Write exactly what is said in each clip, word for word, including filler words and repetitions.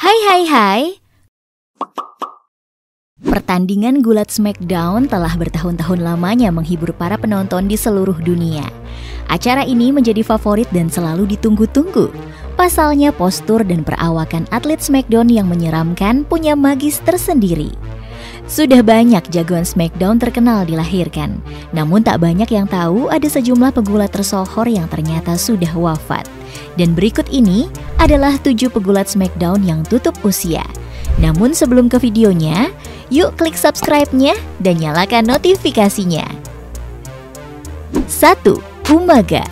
Hai hai hai. Pertandingan gulat SmackDown telah bertahun-tahun lamanya menghibur para penonton di seluruh dunia. Acara ini menjadi favorit dan selalu ditunggu-tunggu. Pasalnya postur dan perawakan atlet SmackDown yang menyeramkan punya magis tersendiri. Sudah banyak jagoan SmackDown terkenal dilahirkan, namun tak banyak yang tahu ada sejumlah pegulat tersohor yang ternyata sudah wafat. Dan berikut ini adalah tujuh pegulat SmackDown yang tutup usia. Namun sebelum ke videonya, yuk klik subscribe-nya dan nyalakan notifikasinya. satu. Umaga.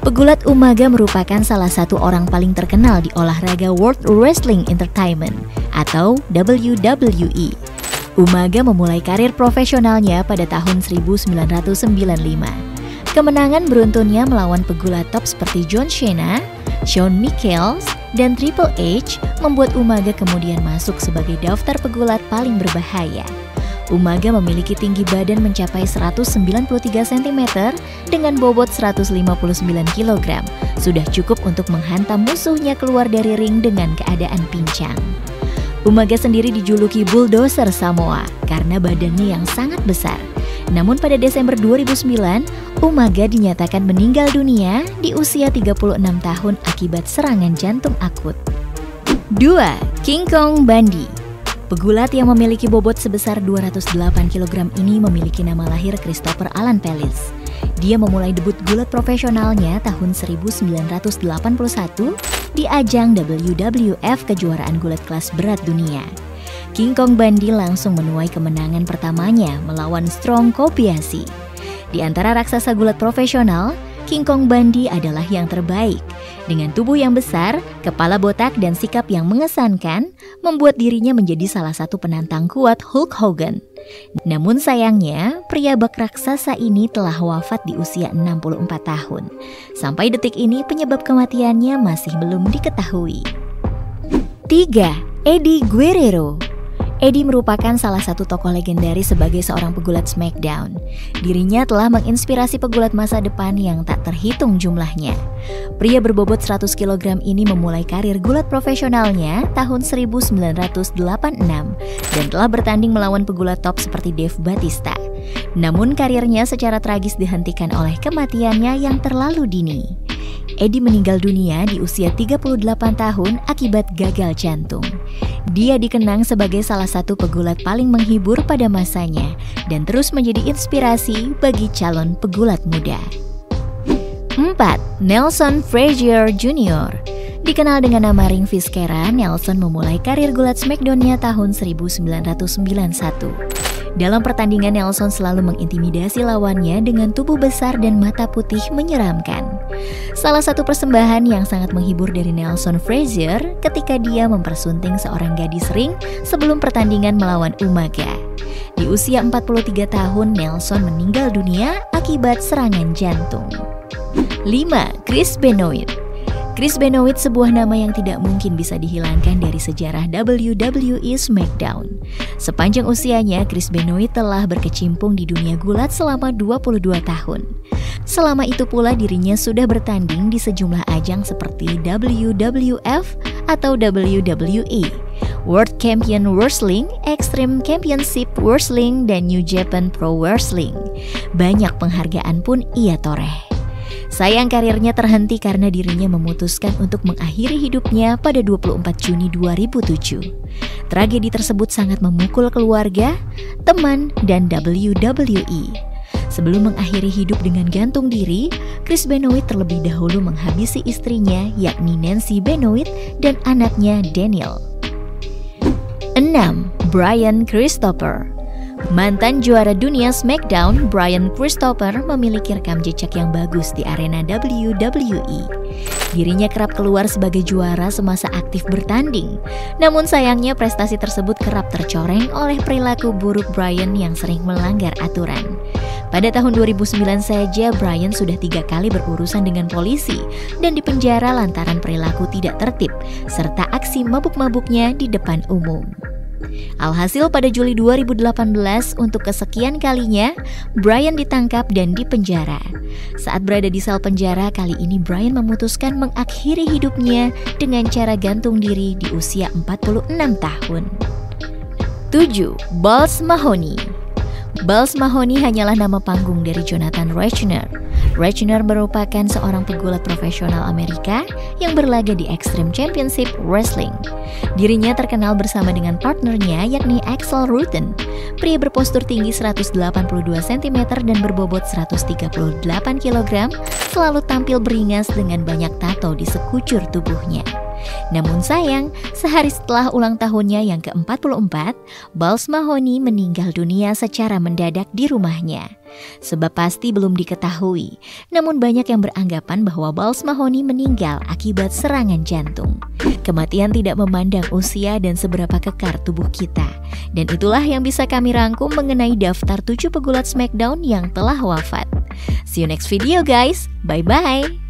Pegulat Umaga merupakan salah satu orang paling terkenal di olahraga World Wrestling Entertainment atau W W E. Umaga memulai karir profesionalnya pada tahun seribu sembilan ratus sembilan puluh lima. Kemenangan beruntunnya melawan pegulat top seperti John Cena, Shawn Michaels, dan Triple H membuat Umaga kemudian masuk sebagai daftar pegulat paling berbahaya. Umaga memiliki tinggi badan mencapai seratus sembilan puluh tiga sentimeter dengan bobot seratus lima puluh sembilan kilogram. Sudah cukup untuk menghantam musuhnya keluar dari ring dengan keadaan pincang. Umaga sendiri dijuluki bulldozer Samoa karena badannya yang sangat besar. Namun pada Desember dua ribu sembilan, Umaga dinyatakan meninggal dunia di usia tiga puluh enam tahun akibat serangan jantung akut. dua. King Kong Bundy. Pegulat yang memiliki bobot sebesar dua ratus delapan kilogram ini memiliki nama lahir Christopher Alan Palace. Dia memulai debut gulat profesionalnya tahun seribu sembilan ratus delapan puluh satu di ajang W W F Kejuaraan Gulat Kelas Berat Dunia. King Kong Bundy langsung menuai kemenangan pertamanya melawan Strong Kobayashi. Di antara raksasa gulat profesional, King Kong Bundy adalah yang terbaik. Dengan tubuh yang besar, kepala botak dan sikap yang mengesankan, membuat dirinya menjadi salah satu penantang kuat Hulk Hogan. Namun sayangnya, pria bak raksasa ini telah wafat di usia enam puluh empat tahun. Sampai detik ini penyebab kematiannya masih belum diketahui. tiga. Eddie Guerrero. Eddie merupakan salah satu tokoh legendaris sebagai seorang pegulat SmackDown. Dirinya telah menginspirasi pegulat masa depan yang tak terhitung jumlahnya. Pria berbobot seratus kilogram ini memulai karir gulat profesionalnya tahun seribu sembilan ratus delapan puluh enam dan telah bertanding melawan pegulat top seperti Dave Batista. Namun karirnya secara tragis dihentikan oleh kematiannya yang terlalu dini. Eddie meninggal dunia di usia tiga puluh delapan tahun akibat gagal jantung. Dia dikenang sebagai salah satu pegulat paling menghibur pada masanya dan terus menjadi inspirasi bagi calon pegulat muda. empat. Nelson Frazier Junior Dikenal dengan nama Ring Vizquera, Nelson memulai karir gulat SmackDown-nya tahun seribu sembilan ratus sembilan puluh satu. Dalam pertandingan, Nelson selalu mengintimidasi lawannya dengan tubuh besar dan mata putih menyeramkan. Salah satu persembahan yang sangat menghibur dari Nelson Frazier ketika dia mempersunting seorang gadis ring sebelum pertandingan melawan Umaga. Di usia empat puluh tiga tahun, Nelson meninggal dunia akibat serangan jantung. lima. Chris Benoit. Chris Benoit, sebuah nama yang tidak mungkin bisa dihilangkan dari sejarah W W E SmackDown. Sepanjang usianya, Chris Benoit telah berkecimpung di dunia gulat selama dua puluh dua tahun. Selama itu pula dirinya sudah bertanding di sejumlah ajang seperti W W F atau W W E, World Champion Wrestling, Extreme Championship Wrestling, dan New Japan Pro Wrestling. Banyak penghargaan pun ia toreh. Sayang karirnya terhenti karena dirinya memutuskan untuk mengakhiri hidupnya pada dua puluh empat Juni dua ribu tujuh. Tragedi tersebut sangat memukul keluarga, teman, dan W W E. Sebelum mengakhiri hidup dengan gantung diri, Chris Benoit terlebih dahulu menghabisi istrinya yakni Nancy Benoit dan anaknya Daniel. enam. Brian Christopher. Mantan juara dunia SmackDown, Brian Christopher memiliki rekam jejak yang bagus di arena W W E. Dirinya kerap keluar sebagai juara semasa aktif bertanding. Namun sayangnya prestasi tersebut kerap tercoreng oleh perilaku buruk Brian yang sering melanggar aturan. Pada tahun dua ribu sembilan saja, Brian sudah tiga kali berurusan dengan polisi dan dipenjara lantaran perilaku tidak tertib serta aksi mabuk-mabuknya di depan umum. Alhasil pada Juli dua ribu delapan belas untuk kesekian kalinya, Brian ditangkap dan dipenjara. Saat berada di sel penjara, kali ini Brian memutuskan mengakhiri hidupnya dengan cara gantung diri di usia empat puluh enam tahun. tujuh. Balls Mahoney. Balls Mahoney hanyalah nama panggung dari Jonathan Rechner. Rechner merupakan seorang pegulat profesional Amerika yang berlaga di Extreme Championship Wrestling. Dirinya terkenal bersama dengan partnernya yakni Axel Rutten. Pria berpostur tinggi seratus delapan puluh dua sentimeter dan berbobot seratus tiga puluh delapan kilogram selalu tampil beringas dengan banyak tato di sekujur tubuhnya. Namun sayang, sehari setelah ulang tahunnya yang ke empat puluh empat, Balls Mahoney meninggal dunia secara mendadak di rumahnya. Sebab pasti belum diketahui, namun banyak yang beranggapan bahwa Balls Mahoney meninggal akibat serangan jantung. Kematian tidak memandang usia dan seberapa kekar tubuh kita. Dan itulah yang bisa kami rangkum mengenai daftar tujuh pegulat SmackDown yang telah wafat. See you next video guys, bye-bye!